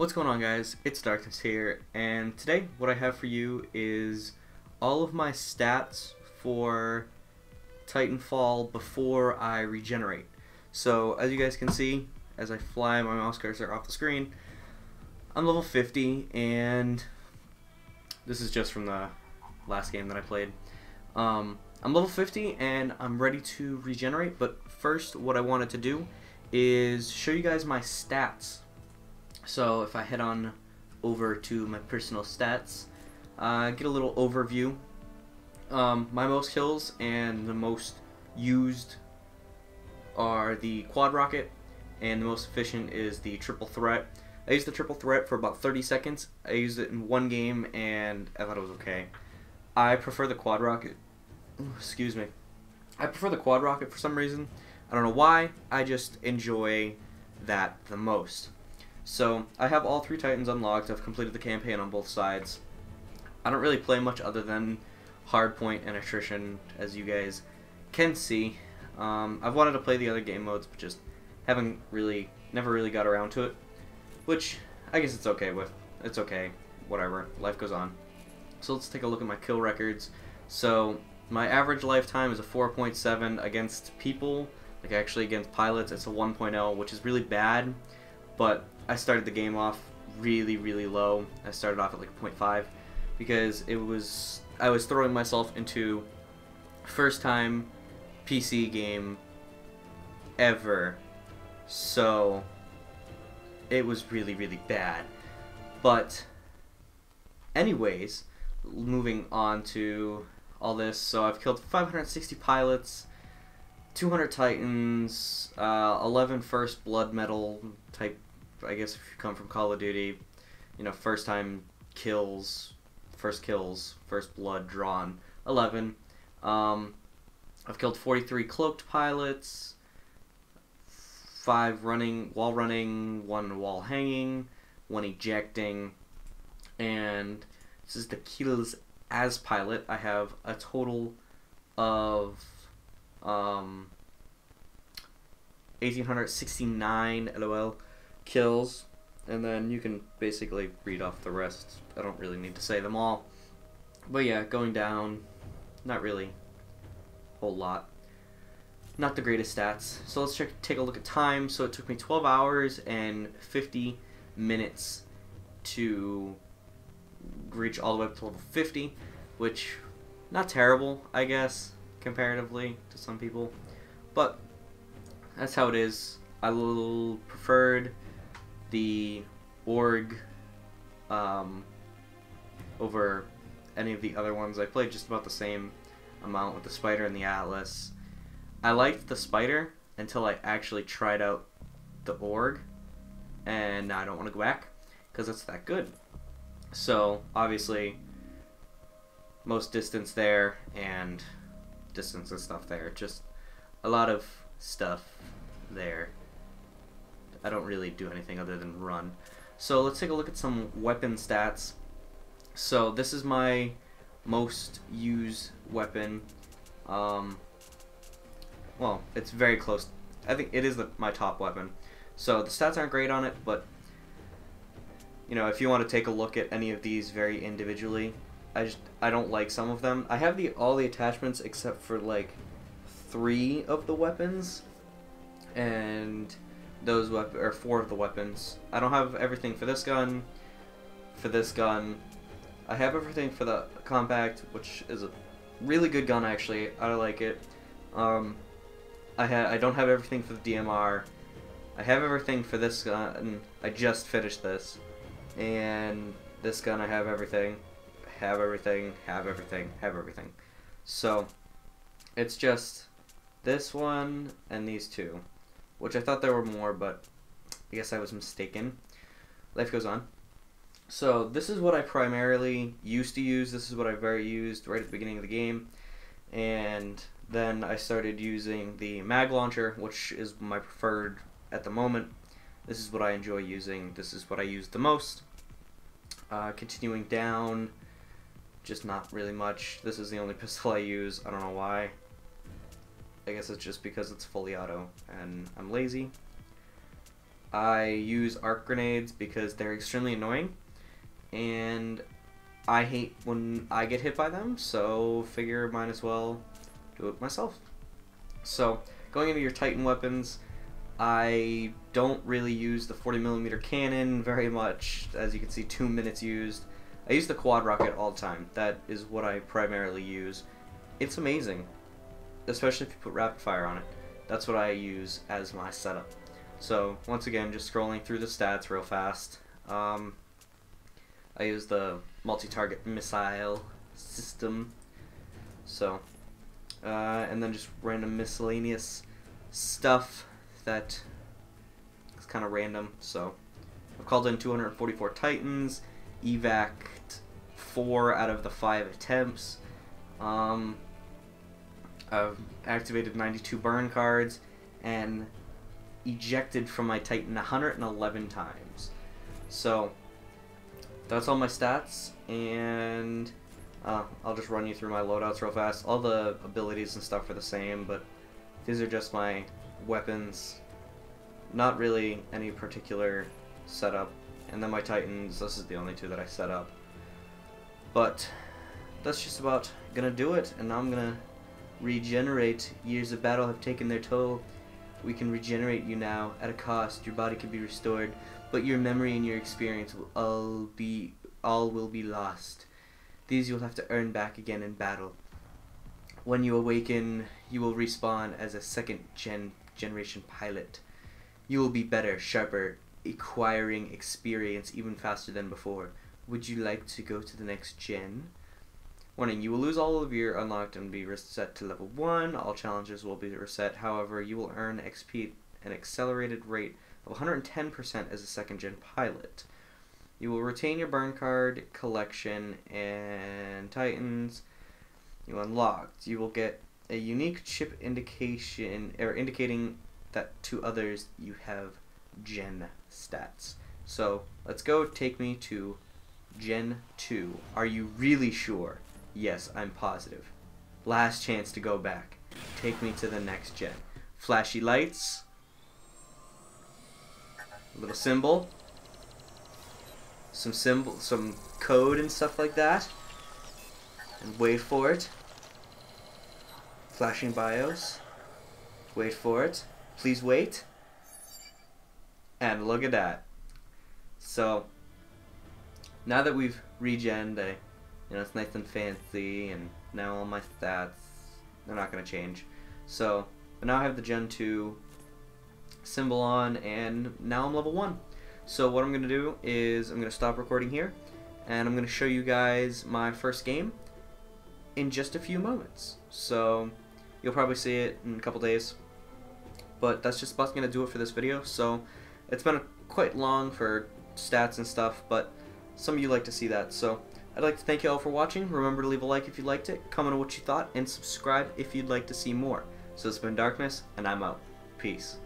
What's going on, guys? It's Darkness here, and today what I have for you is all of my stats for Titanfall before I regenerate. So as you guys can see, as I fly my mouse cursor off the screen, I'm level 50, and this is just from the last game that I played. I'm level 50 and I'm ready to regenerate, but first what I wanted to do is show you guys my stats. So if I head on over to my personal stats, get a little overview. My most kills and the most used are the quad rocket, and the most efficient is the triple threat. I used the triple threat for about 30 seconds. I used it in one game and I thought it was okay. I prefer the quad rocket. Excuse me. I prefer the quad rocket for some reason. I don't know why. I just enjoy that the most. So I have all three Titans unlocked. I've completed the campaign on both sides. I don't really play much other than hardpoint and attrition, as you guys can see. I've wanted to play the other game modes, but just haven't really, never really got around to it. Which I guess it's okay with. It's okay. Whatever. Life goes on. So let's take a look at my kill records. So my average lifetime is a 4.7 against people, like actually against pilots it's a 1.0, which is really bad, but I started the game off really low. I started off at like 0.5 because I was throwing myself into first time PC game ever, so it was really bad. But anyways, moving on to all this, so I've killed 560 pilots, 200 Titans, 11 first blood medal type, I guess if you come from Call of Duty, you know, first time kills, first blood drawn, 11. I've killed 43 cloaked pilots, 5 running, 1 wall hanging, 1 ejecting, and this is the kills as pilot. I have a total of 1,869 LOL kills, and then you can basically read off the rest. I don't really need to say them all, but yeah, going down, not really a whole lot, not the greatest stats. So let's take a look at time. So it took me 12 hours and 50 minutes to reach all the way up to level 50, which not terrible, I guess, comparatively to some people, but that's how it is. I preferred the Org over any of the other ones. I played just about the same amount with the Spider and the Atlas. I liked the Spider until I actually tried out the Org, and now I don't want to go back because it's that good. So obviously most distance there, and distance and stuff there, just a lot of stuff there. I don't really do anything other than run. So let's take a look at some weapon stats. So this is my most used weapon. Well, it's very close. I think it is my top weapon. So the stats aren't great on it, but you know, if you want to take a look at any of these very individually, I don't like some of them. I have all the attachments except for like 3 of the weapons, and those or 4 of the weapons. I don't have everything for this gun. I have everything for the Compact, which is a really good gun actually. I like it. I don't have everything for the DMR. I have everything for this gun. I just finished this. And this gun, I have everything, have everything. So it's just this one and these two, which I thought there were more, but I guess I was mistaken. Life goes on. So this is what I primarily used to use. This is what I used right at the beginning of the game, and then I started using the mag launcher, which is my preferred at the moment. This is what I enjoy using. This is what I use the most. Continuing down, just not really much. This is the only pistol I use. I don't know why. I guess it's just because it's fully auto and I'm lazy. I use arc grenades because they're extremely annoying, and I hate when I get hit by them, so figure might as well do it myself. So going into your Titan weapons, I don't really use the 40mm cannon very much. As you can see, 2 minutes used. I use the quad rocket all the time. That is what I primarily use. It's amazing, especially if you put rapid fire on it. That's what I use as my setup. So once again, just scrolling through the stats real fast. I use the multi-target missile system. So, and then just random miscellaneous stuff that is kind of random. So I've called in 244 Titans, evac'd 4 out of the 5 attempts. I've activated 92 burn cards and ejected from my Titan 111 times. So that's all my stats, and I'll just run you through my loadouts real fast. All the abilities and stuff are the same, but these are just my weapons. Not really any particular setup. And then my Titans, this is the only two that I set up. But that's just about gonna do it, and now I'm gonna regenerate. Years of battle have taken their toll. We can regenerate you now at a cost. Your body can be restored, but your memory and your experience will all will be lost. These you'll have to earn back again in battle. When you awaken, you will respawn as a second generation pilot. You will be better, sharper, acquiring experience even faster than before. Would you like to go to the next gen? Warning, you will lose all of your unlocked and be reset to level 1. All challenges will be reset. However, you will earn XP at an accelerated rate of 110% as a second-gen pilot. You will retain your burn card collection and Titans you unlocked. You will get a unique chip indication, or indicating that to others you have gen stats. So let's go. Take me to gen 2. Are you really sure? Yes, I'm positive. Last chance to go back. Take me to the next gen. Flashy lights. Little symbol. Some symbol, some code and stuff like that. And wait for it. Flashing BIOS. Wait for it. Please wait. And look at that. So now that we've regened, you know, it's nice and fancy, and now all my stats, they're not going to change. So, but now I have the Gen 2 symbol on, and now I'm level 1. So what I'm going to do is I'm going to stop recording here, and I'm going to show you guys my first game in just a few moments. So you'll probably see it in a couple days, but that's just about going to do it for this video. So it's been quite long for stats and stuff, but some of you like to see that. So I'd like to thank you all for watching. Remember to leave a like if you liked it, comment on what you thought, and subscribe if you'd like to see more. So it's been Darkness, and I'm out. Peace.